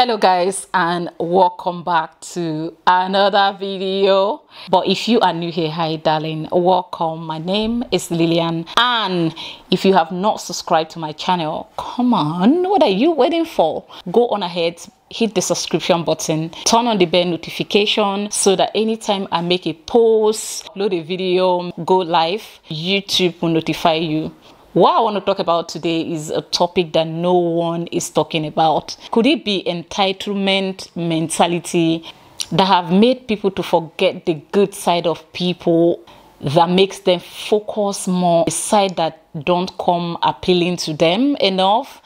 Hello guys, and welcome back to another video. But if you are new here, hi darling, welcome. My name is Lillian, and if you have not subscribed to my channel, come on, what are you waiting for? Go on ahead, hit the subscription button, turn on the bell notification so that anytime I make a post, upload a video, go live, YouTube will notify you. What I want to talk about today is a topic that no one is talking about. Could it be entitlement mentality that have made people to forget the good side of people, that makes them focus more on a side that don't come appealing to them enough,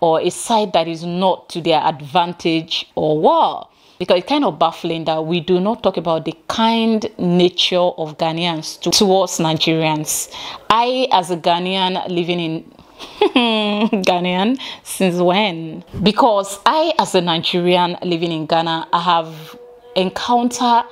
or a side that is not to their advantage, or what? Because it's kind of baffling that we do not talk about the kind nature of Ghanaians towards Nigerians. I, as a Ghanaian living in Ghanaian since when? Because I, as a Nigerian living in Ghana, I have encountered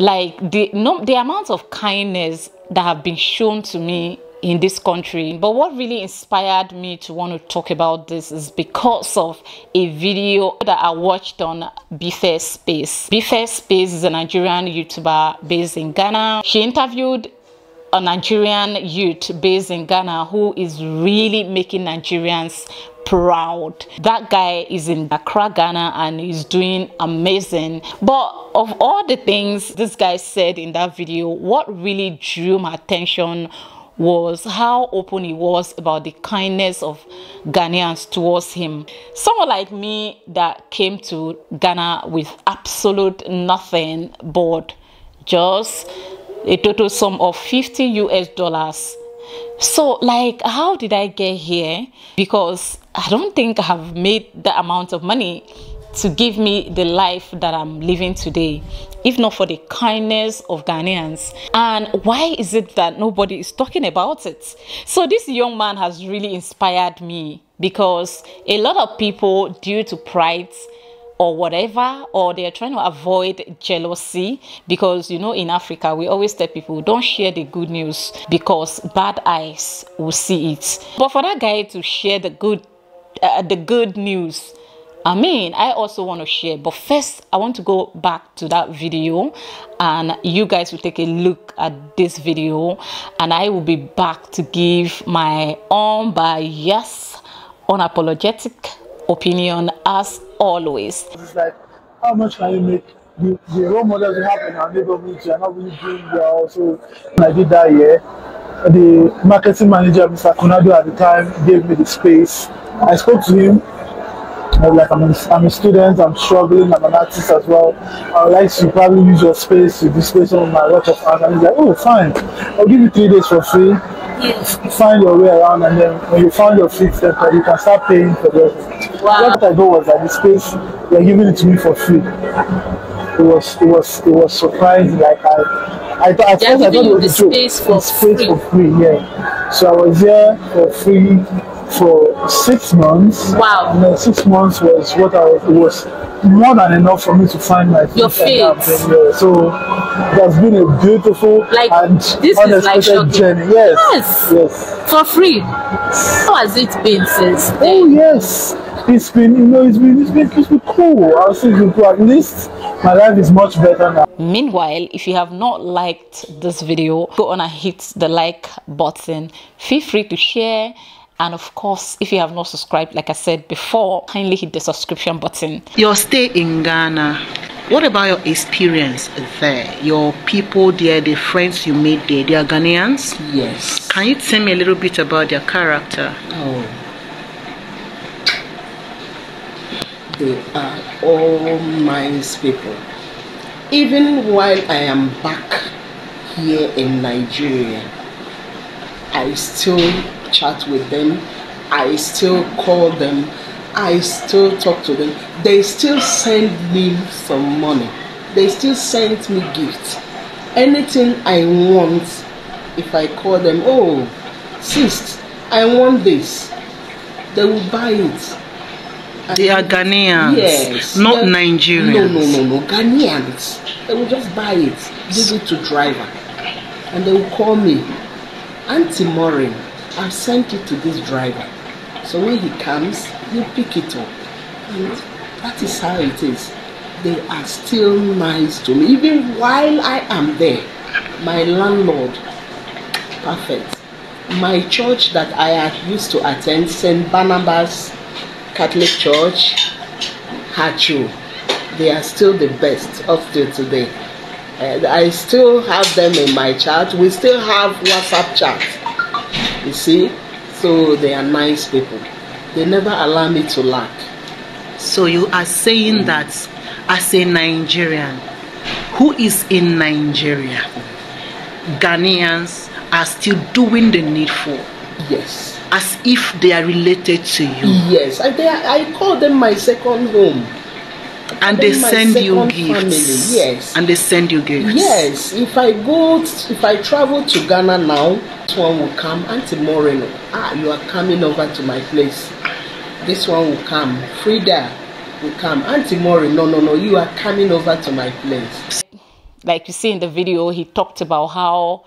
like the amount of kindness that have been shown to me in this country. But what really inspired me to want to talk about this is because of a video that I watched on Bfair Space. Bfair Space is a Nigerian YouTuber based in Ghana. She interviewed a Nigerian youth based in Ghana who is really making Nigerians proud. That guy is in Accra, Ghana, and he's doing amazing. But of all the things this guy said in that video, what really drew my attention was how open he was about the kindness of Ghanaians towards him. Someone like me that came to Ghana with absolute nothing but just a total sum of $50. So like, how did I get here? Because I don't think I have made the amount of money to give me the life that I'm living today, if not for the kindness of Ghanaians. And why is it that nobody is talking about it? So this young man has really inspired me, because a lot of people, due to pride or whatever, or they're trying to avoid jealousy, because you know, in Africa we always tell people don't share the good news because bad eyes will see it. But for that guy to share the good news, I mean, I also want to share, but first I want to go back to that video and you guys will take a look at this video, and I will be back to give my unbiased, unapologetic opinion as always. It's like, how much can you make? The role models we have in our neighborhoods are not really doing well. So when I did that year, the marketing manager, Mr. Konado at the time, gave me the space. I spoke to him. Like, I'm a student, I'm struggling, I'm an artist as well. I would like to probably use your space to display some of my work of art. And he's like, oh, fine. I'll give you 3 days for free. Yes. Find your way around, and then when you find your feet, you can start paying for the work. Wow. What I got was that the space, they're giving it to me for free. It was surprising. Like, I thought it was a joke. Space for free, yeah. So I was there for free for 6 months. Wow. And then 6 months was what it was more than enough for me to find my feet. Your feet. So that's been a beautiful, like, and this unexpected journey. Yes. Yes. For free. How has it been since then? Oh yes. It's been, you know, it's been cool. I'll say it's been cool. At least my life is much better now. Meanwhile, if you have not liked this video, go on and hit the like button. Feel free to share. And of course, if you have not subscribed, like I said before, kindly hit the subscription button. Your stay in Ghana, what about your experience there? Your people there, the friends you made there, they are Ghanaians? Yes. Can you tell me a little bit about their character? Oh. They are all nice people. Even while I am back here in Nigeria, I still chat with them, I still call them, I still talk to them. They still send me some money, they still send me gifts, anything I want. If I call them, oh sis, I want this, they will buy it. And they are Ghanaians, yes, not Nigerians. No, Ghanaians. They will just buy it, give it to driver, and they will call me, Auntie Maureen, I've sent it to this driver, so when he comes, he'll pick it up and That is how it is. They are still nice to me. Even while I am there, my landlord, perfect. My church that I used to attend, St. Barnabas Catholic Church, Hachu, they are still the best up to today. I still have them in my chat. We still have WhatsApp chat, you see. So they are nice people. They never allow me to lack. So you are saying that as a Nigerian who is in Nigeria, Ghanaians are still doing the needful. Yes. As if they are related to you. Yes. I call them my second home. And they send you gifts. Family. Yes. And they send you gifts. Yes. If I travel to Ghana now, one will come, Auntie Moreno, you are coming over to my place. This one will come. Frida will come. Auntie Moreno, no, you are coming over to my place. Like you see in the video, he talked about how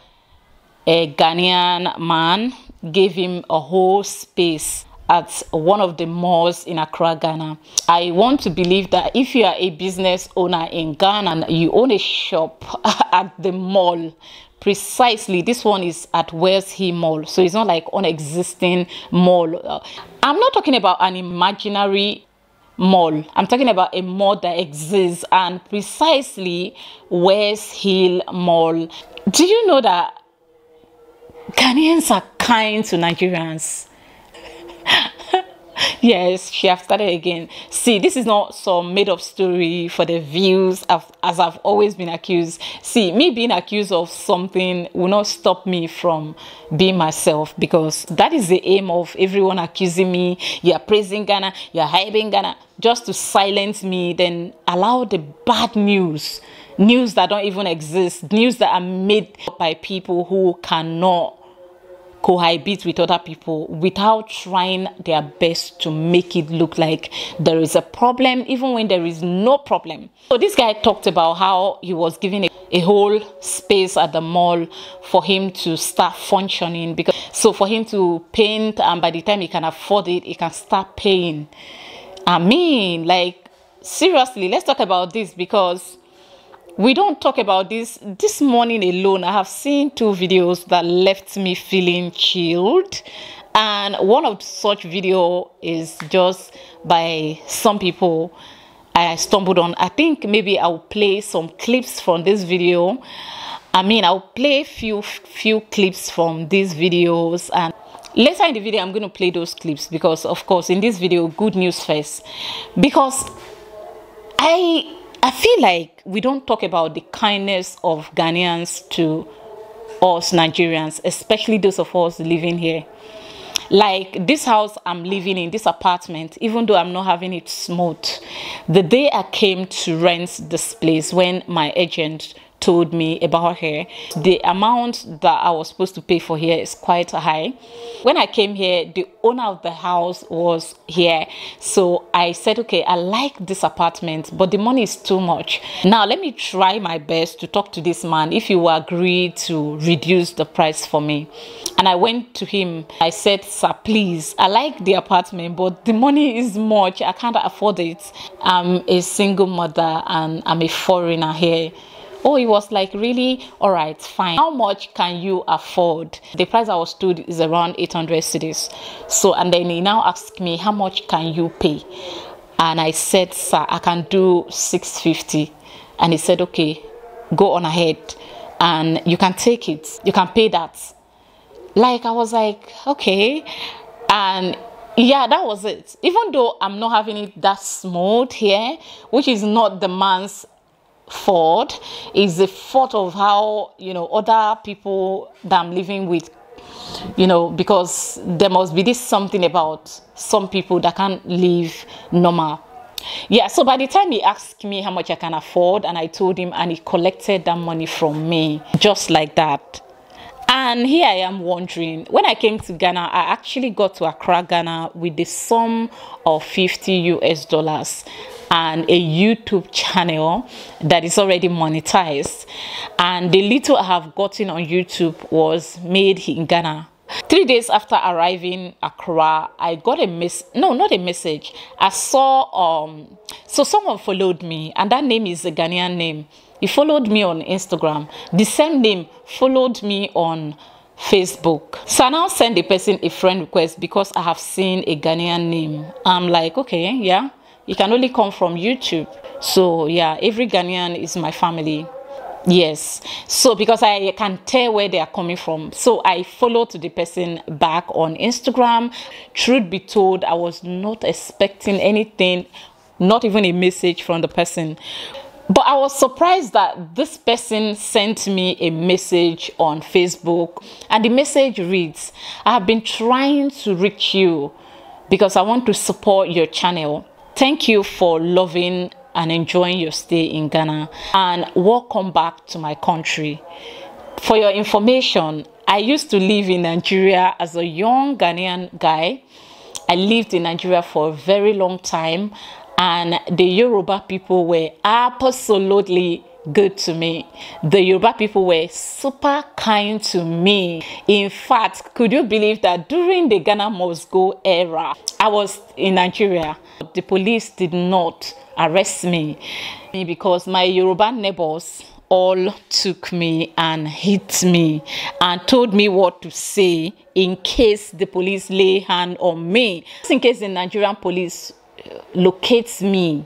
a Ghanaian man gave him a whole space at one of the malls in Accra, Ghana. I want to believe that if you are a business owner in Ghana and you own a shop at the mall, precisely this one is at West Hill Mall, so it's not like an existing mall. I'm not talking about an imaginary mall. I'm talking about a mall that exists, and precisely West Hill Mall. Do you know that Ghanaians are kind to Nigerians? Yes, she have started again. See, this is not some made-up story for the views, as I've always been accused. See, me being accused of something will not stop me from being myself, because that is the aim of everyone accusing me. You're praising Ghana, you're hyping Ghana, just to silence me, then allow the bad news that don't even exist, news that are made by people who cannot cohabit with other people without trying their best to make it look like there is a problem, even when there is no problem. So this guy talked about how he was given a whole space at the mall for him to start functioning, because so for him to paint, and by the time he can afford it, he can start paying. I mean, like, seriously, let's talk about this, because we don't talk about this. This morning alone, I have seen two videos that left me feeling chilled. And one of such video is just by some people I stumbled on. I think maybe I'll play some clips from this video. I mean, I'll play few clips from these videos, and later in the video, I'm going to play those clips, because, of course, in this video, good news first. Because I feel like we don't talk about the kindness of Ghanaians to us Nigerians, especially those of us living here. Like this house I'm living in, this apartment, even though I'm not having it smooth, the day I came to rent this place, when my agent told me about here, the amount that I was supposed to pay for here is quite high. When I came here, the owner of the house was here, so I said, okay, I like this apartment, but the money is too much. Now let me try my best to talk to this man if you agree to reduce the price for me. And I went to him. I said, sir, please, I like the apartment, but the money is much. I can't afford it. I'm a single mother and I'm a foreigner here. Oh, he was like, really? All right, fine. How much can you afford? The price I was told is around 800 cedis. So, and then he now asked me, how much can you pay? And I said, sir, I can do 650. And he said, okay, go on ahead and you can take it. You can pay that. Like, I was like, okay. And yeah, that was it. Even though I'm not having it that smooth here, which is not the man's fault, is the fault of how, you know, other people that I'm living with, you know, because there must be this something about some people that can't live normal. Yeah, so by the time he asked me how much I can afford, and I told him, and he collected that money from me just like that. And here I am wondering, when I came to Ghana, I actually got to Accra, Ghana with the sum of $50 US and a YouTube channel that is already monetized. And the little I have gotten on YouTube was made in Ghana 3 days after arriving Accra, I got a message. I saw, so someone followed me, and that name is a Ghanaian name. He followed me on Instagram. The same name followed me on Facebook. So I now send the person a friend request because I have seen a Ghanaian name. I'm like, okay, yeah, you can only come from YouTube. So yeah, every Ghanaian is my family. Yes, so because I can tell where they are coming from, so I followed the person back on Instagram. Truth be told, I was not expecting anything, not even a message from the person. But I was surprised that this person sent me a message on Facebook, and the message reads, "I have been trying to reach you because I want to support your channel. Thank you for loving and enjoying your stay in Ghana, and welcome back to my country. For your information, I used to live in Nigeria as a young Ghanaian guy. I lived in Nigeria for a very long time, and the Yoruba people were absolutely good to me. The Yoruba people were super kind to me. In fact, could you believe that during the Ghana Must Go era, I was in Nigeria. The police did not arrest me because my Yoruba neighbors all took me and hit me and told me what to say in case the police lay hand on me. Just in case the Nigerian police locates me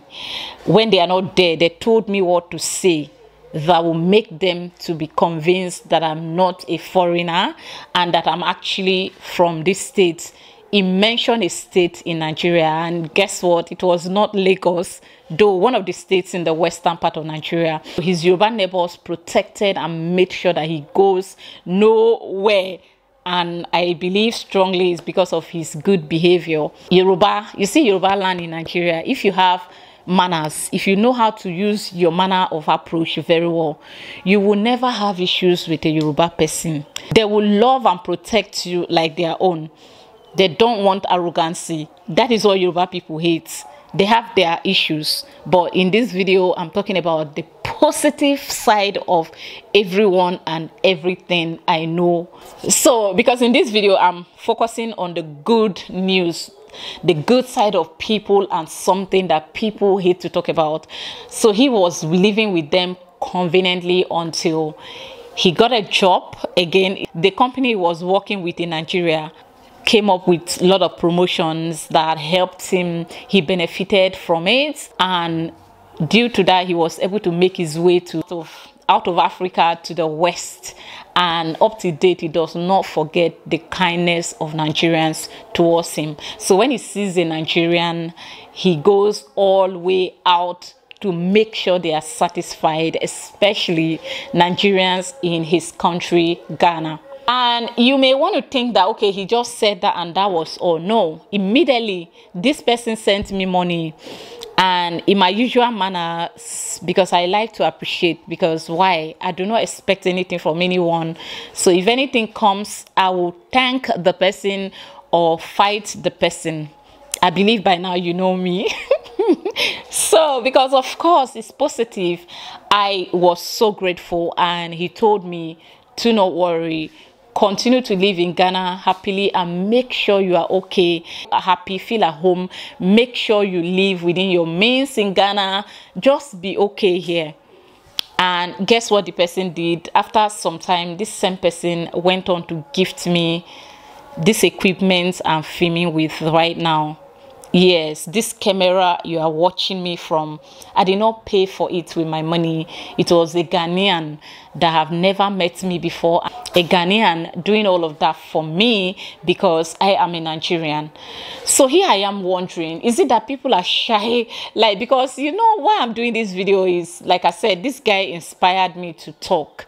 when they are not there, they told me what to say that will make them to be convinced that I'm not a foreigner and that I'm actually from this state." He mentioned a state in Nigeria, and guess what? It was not Lagos, though one of the states in the western part of Nigeria. His Yoruba neighbors protected and made sure that he goes nowhere. And I believe strongly it's because of his good behavior. Yoruba, you see Yoruba land in Nigeria, if you have manners, if you know how to use your manner of approach very well, you will never have issues with a Yoruba person. They will love and protect you like their own. They don't want arrogancy. That is what Yoruba people hate. They have their issues. But in this video, I'm talking about the positive side of everyone and everything I know. So, because in this video, I'm focusing on the good news, the good side of people and something that people hate to talk about. So he was living with them conveniently until he got a job. Again, the company he was working with in Nigeria came up with a lot of promotions that helped him. He benefited from it, and due to that, he was able to make his way to out of Africa to the West. And up to date, he does not forget the kindness of Nigerians towards him. So when he sees a Nigerian, he goes all the way out to make sure they are satisfied, especially Nigerians in his country, Ghana. And you may want to think that, okay, he just said that and that was all. No, immediately, this person sent me money. And in my usual manner, because I like to appreciate, because why? I do not expect anything from anyone. So if anything comes, I will thank the person or fight the person. I believe by now you know me. So, because of course it's positive, I was so grateful, and he told me to not worry. Continue to live in Ghana happily and make sure you are okay, happy, feel at home. Make sure you live within your means in Ghana. Just be okay here. And guess what the person did? After some time, this same person went on to gift me this equipment I'm filming with right now. Yes, this camera you are watching me from, I did not pay for it with my money. It was a Ghanaian that have never met me before, a Ghanaian doing all of that for me because I am a Nigerian. So here I am wondering, is it that people are shy? Like, because you know why I'm doing this video is, like I said, this guy inspired me to talk.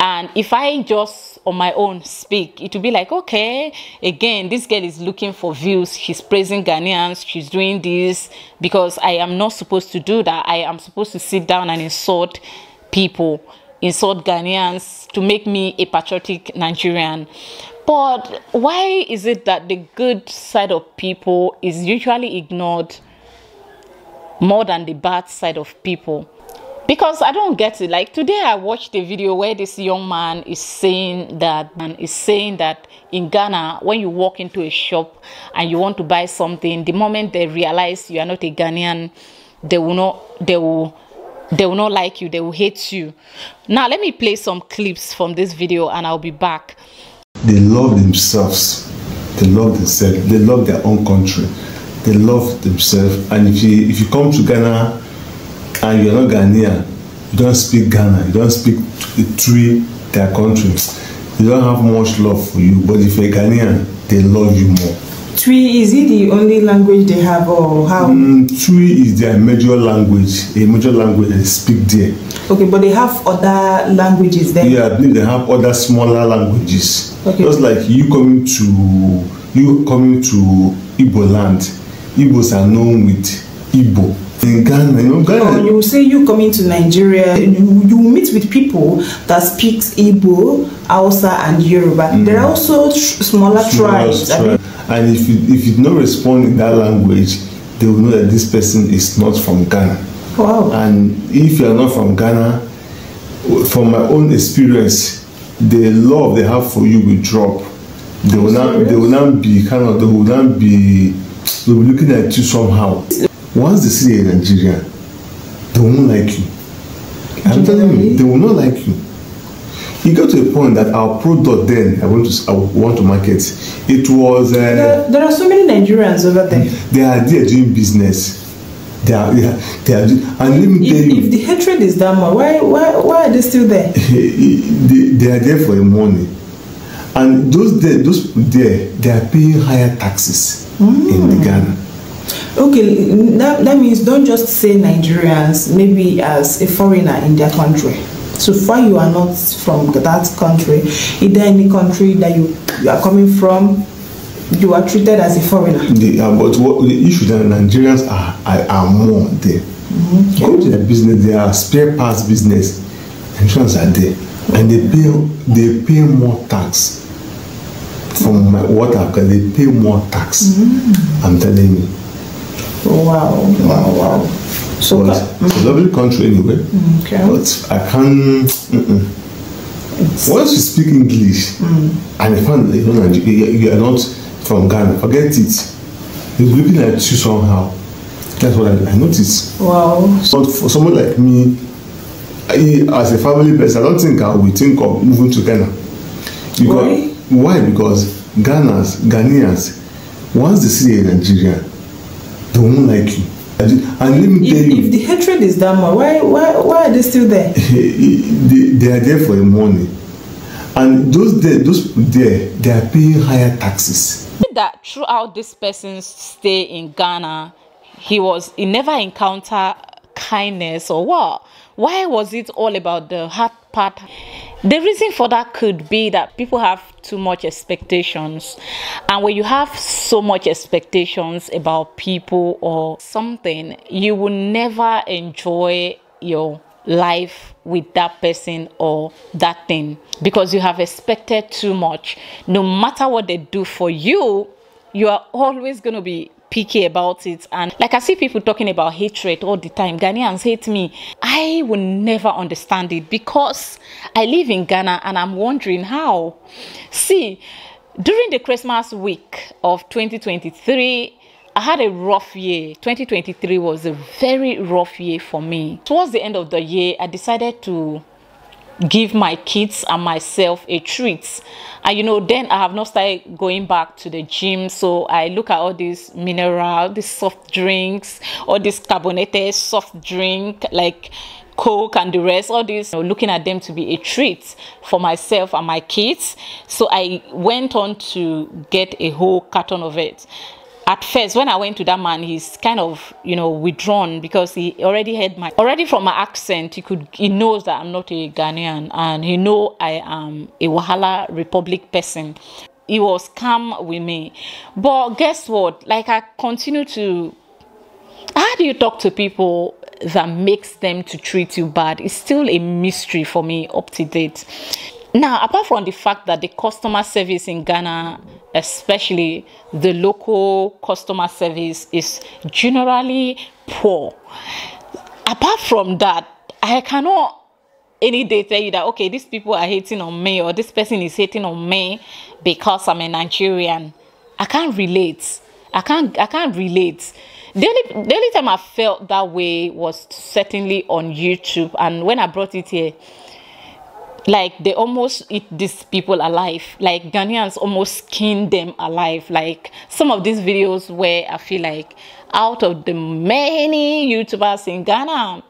And if I just on my own speak, it will be like, okay, again, this girl is looking for views. She's praising Ghanaians. She's doing this because I am not supposed to do that. I am supposed to sit down and insult people, insult Ghanaians to make me a patriotic Nigerian. But why is it that the good side of people is usually ignored more than the bad side of people? Because I don't get it. Like today I watched a video where this young man is saying that in Ghana, when you walk into a shop and you want to buy something, the moment they realize you are not a Ghanaian, they will not like you, they will hate you. Now let me play some clips from this video and I'll be back. They love themselves, they love themselves, they love their own country, they love themselves. And if you come to Ghana and you're not Ghanaian, you don't speak Ghana, you don't speak their country, they don't have much love for you. But if you're Ghanaian, they love you more. Twi, is it the only language they have, or how? Twi is their major language, a major language they speak there. Okay, but they have other languages then? Yeah, I think they have other smaller languages. Okay. Just like you coming to Igbo land, Igbos are known with Igbo. In Ghana, Ghana. You say you come into Nigeria, you meet with people that speaks Igbo, Hausa, and Yoruba. There are also smaller tribes. And if you don't respond in that language, they will know that this person is not from Ghana. Wow. And if you are not from Ghana, from my own experience, the love they have for you will drop. They will looking at you somehow. Once they see a Nigerian, they won't like you. I'm telling you, they will not like you. You got to a point that our product then, I want to market, it was... there are so many Nigerians over there. They are doing business. They are doing, and let me tell you... If the hatred is that much, why are they still there? They are there for the money. And those there, they are paying higher taxes in Ghana. Okay, that means don't just say Nigerians, maybe as a foreigner in their country. So far you are not from that country, either any country that you are coming from, you are treated as a foreigner. But what the issue that Nigerians are more there. Okay. Go to their business, their spare parts business, Nigerians are there. And they pay more tax. From my water, because they pay more tax. I'm telling you. Wow. So it's a lovely country anyway. Okay. But I can't. Once you speak English and you are not from Ghana, forget it. They're looking at you somehow. That's what I noticed. Wow. But for someone like me, as a family person, I don't think I would think of moving to Ghana. Why? Why? Because Ghanaians, once they see a Nigerian, they won't like you. And let me tell you, if the hatred is that much, why are they still there? They are there for the money. And those there, they are paying higher taxes. That throughout this person's stay in Ghana, he never encountered kindness or what? Why was it all about the hard part? The reason for that could be that people have too much expectations, and when you have so much expectations about people or something, you will never enjoy your life with that person or that thing, because you have expected too much. No matter what they do for you, you are always going to be picky about it. And like I see people talking about hatred all the time, Ghanaians hate me. I will never understand it, because I live in Ghana and I'm wondering how. See, during the Christmas week of 2023, I had a rough year. 2023 was a very rough year for me. Towards the end of the year, I decided to give my kids and myself a treat, and then I have not started going back to the gym, so I look at all these mineral, these soft drinks, all this carbonated soft drink like Coke and the rest, all this, looking at them to be a treat for myself and my kids. So I went on to get a whole carton of it. At first, when I went to that man, he's kind of, withdrawn, because he already heard already from my accent, he knows that I'm not a Ghanaian, and he know I am a Wahala Republic person. He was calm with me. But guess what? Like, I continue to... How do you talk to people that makes them to treat you bad? It's still a mystery for me up to date. Now, apart from the fact that the customer service in Ghana, especially the local customer service, is generally poor. Apart from that, I cannot any day tell you that, okay, these people are hating on me or this person is hating on me because I'm a Nigerian. I can't relate. I can't relate. The only time I felt that way was certainly on YouTube. And when I brought it here, like, they almost eat these people alive. Like, Ghanaians almost skin them alive. Like, some of these videos where I feel like out of the many YouTubers in Ghana,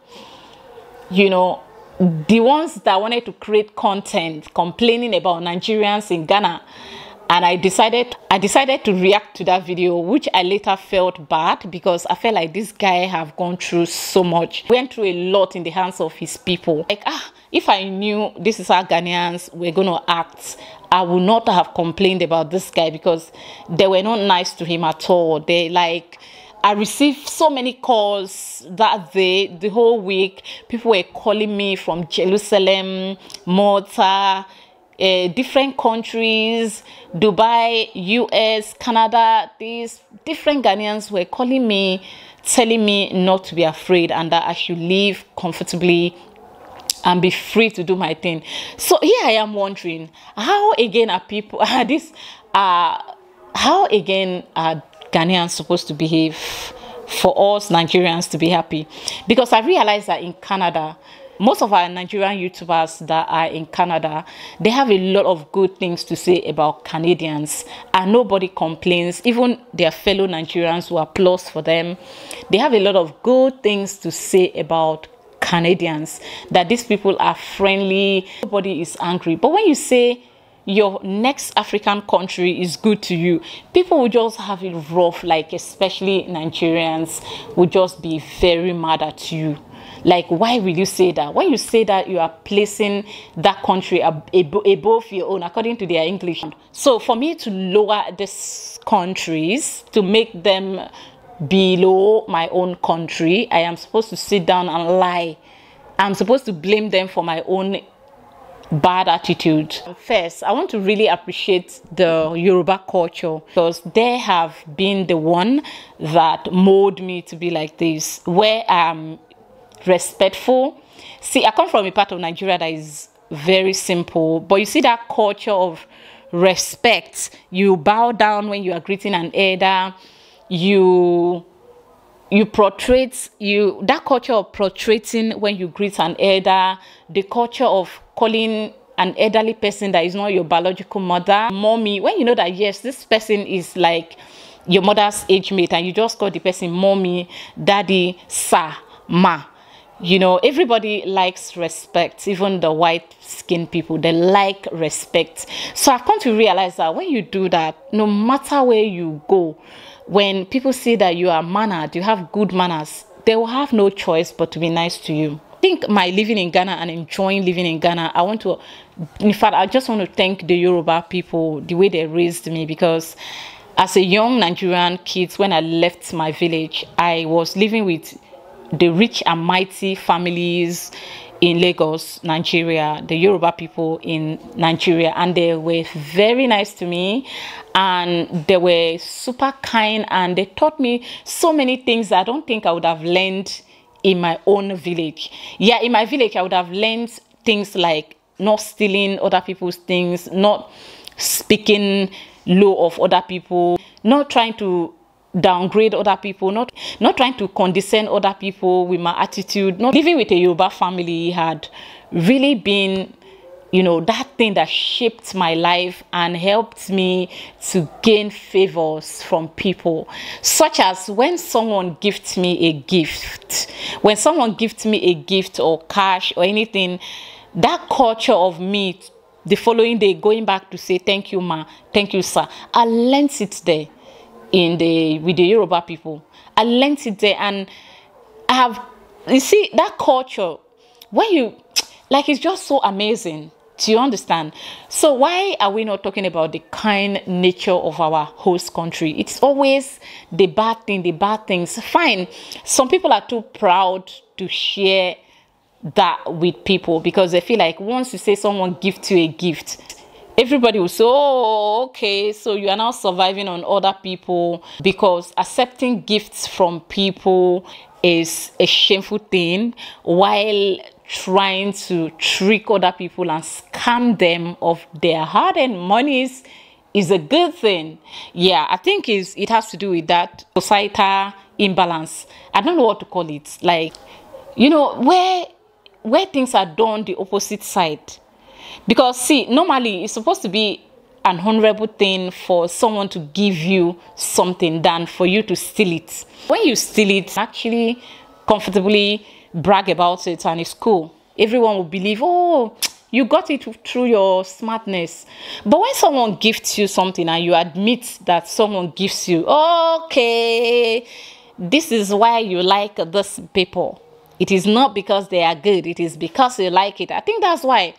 you know, the ones that wanted to create content complaining about Nigerians in Ghana, and I decided to react to that video, which I later felt bad because I felt like this guy have gone through so much. Went through a lot in the hands of his people. Like, if I knew this is how Ghanaians were going to act, I would not have complained about this guy because they were not nice to him at all. They, like, I received so many calls that day, the whole week. People were calling me from Jerusalem, Malta, different countries, Dubai, US, Canada. These different Ghanaians were calling me, telling me not to be afraid and that I should live comfortably and be free to do my thing. So here I am wondering, how again are Ghanaians supposed to behave for us Nigerians to be happy? Because I realized that in Canada, most of our Nigerian YouTubers that are in Canada, they have a lot of good things to say about Canadians, and nobody complains. Even their fellow Nigerians who applaud for them, they have a lot of good things to say about Canadians, that these people are friendly, nobody is angry. But when you say your next African country is good to you, people will just have it rough. Like, especially Nigerians will just be very mad at you. Like, why will you say that? When you say that, you are placing that country above your own, according to their English. So for me to lower these countries, to make them below my own country, I am supposed to sit down and lie. I'm supposed to blame them for my own bad attitude. First, I want to really appreciate the Yoruba culture because they have been the one that molded me to be like this, where I'm respectful. See, I come from a part of Nigeria that is very simple, but you see that culture of respect. You bow down when you are greeting an elder. You portrait, you, that culture of portraiting when you greet an elder, the culture of calling an elderly person that is not your biological mother mommy, when you know that, yes, this person is like your mother's age mate, and you just call the person mommy, daddy, sir, ma. You know, everybody likes respect, even the white-skinned people, they like respect. So I've come to realize that when you do that, no matter where you go, when people see that you are mannered, you have good manners, they will have no choice but to be nice to you. I think my living in Ghana and enjoying living in Ghana, I just want to thank the Yoruba people, the way they raised me, because as a young Nigerian kid, when I left my village, I was living with the rich and mighty families in Lagos, Nigeria, the Yoruba people in Nigeria, and they were very nice to me, and they were super kind, and they taught me so many things that I don't think I would have learned in my own village. Yeah, in my village I would have learned things like not stealing other people's things, not speaking low of other people, not trying to downgrade other people, not trying to condescend other people with my attitude. Not living with a Yoruba family had really been, you know, that thing that shaped my life and helped me to gain favors from people, such as when someone gifts me a gift, or cash or anything, that culture of me the following day going back to say thank you ma, thank you sir, I learnt it there with the Yoruba people. I learnt it there, and I have, you see, that culture, when you, like, it's just so amazing. Do you understand? So why are we not talking about the kind nature of our host country? It's always the bad thing, the bad things. Fine, some people are too proud to share that with people because they feel like once you say someone gives you a gift, everybody will say, oh, okay, so you are now surviving on other people, because accepting gifts from people is a shameful thing, while trying to trick other people and scam them of their hard-earned monies is a good thing. Yeah, I think it has to do with that societal imbalance. I don't know what to call it. Like, you know, where things are done the opposite side. Because see, normally it's supposed to be an honorable thing for someone to give you something than for you to steal it. When you steal it, actually comfortably brag about it, and it's cool. Everyone will believe, oh, you got it through your smartness. But when someone gifts you something and you admit that someone gives you, okay, this is why you like this people. It is not because they are good, it is because you like it. I think that's why.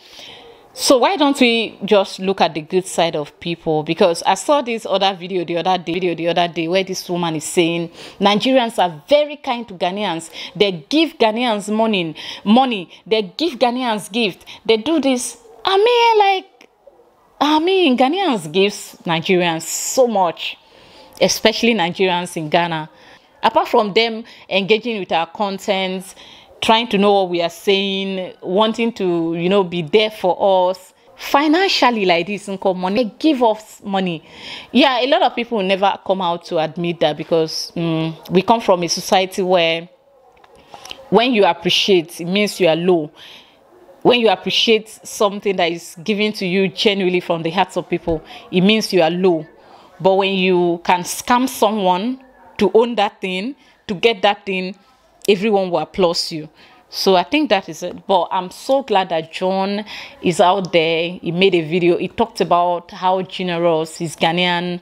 So why don't we just look at the good side of people? Because I saw this other video the other day where this woman is saying Nigerians are very kind to Ghanaians. They give Ghanaians money. They give Ghanaians gift. They do this. I mean, Ghanaians gives Nigerians so much, especially Nigerians in Ghana. Apart from them engaging with our contents, trying to know what we are saying, wanting to, you know, be there for us financially like this, and call money, give us money. Yeah, a lot of people will never come out to admit that, because we come from a society where when you appreciate, it means you are low. When you appreciate something that is given to you genuinely from the hearts of people, it means you are low. But when you can scam someone to own that thing, to get that thing, everyone will applaud you. So I think that is it. But I'm so glad that John is out there. He made a video. He talked about how generous his Ghanaian,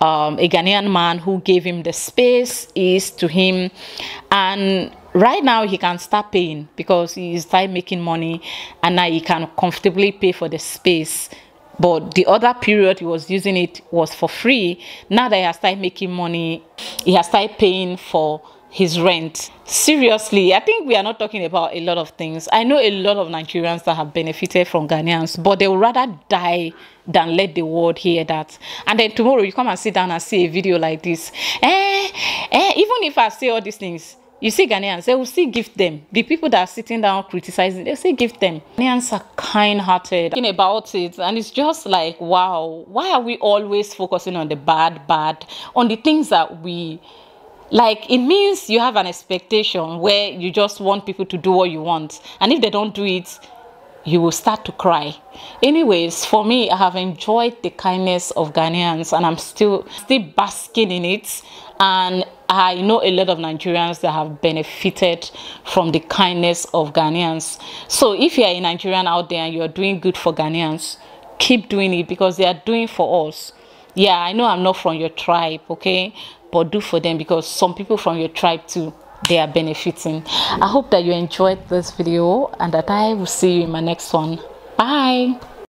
a Ghanaian man who gave him the space is to him. And right now he can start paying, because he is started making money, and now he can comfortably pay for the space. But the other period he was using it was for free. Now that he has started making money, he has started paying for his rent. Seriously, I think we are not talking about a lot of things. I know a lot of Nigerians that have benefited from Ghanaians, but they would rather die than let the world hear that. And then tomorrow you come and sit down and see a video like this. Even if I say all these things, you see Ghanaians, they will still give them. The people that are sitting down criticizing, they still give them. Ghanaians are kind-hearted. Thinking about it, and it's just like, wow, why are we always focusing on the bad, on the things that we... Like, it means you have an expectation where you just want people to do what you want. And if they don't do it, you will start to cry. Anyways, for me, I have enjoyed the kindness of Ghanaians, and I'm still basking in it. And I know a lot of Nigerians that have benefited from the kindness of Ghanaians. So if you're a Nigerian out there and you're doing good for Ghanaians, keep doing it, because they are doing for us. Yeah, I know I'm not from your tribe, okay? But do for them, because some people from your tribe too, they are benefiting. I hope that you enjoyed this video, and that I will see you in my next one. Bye.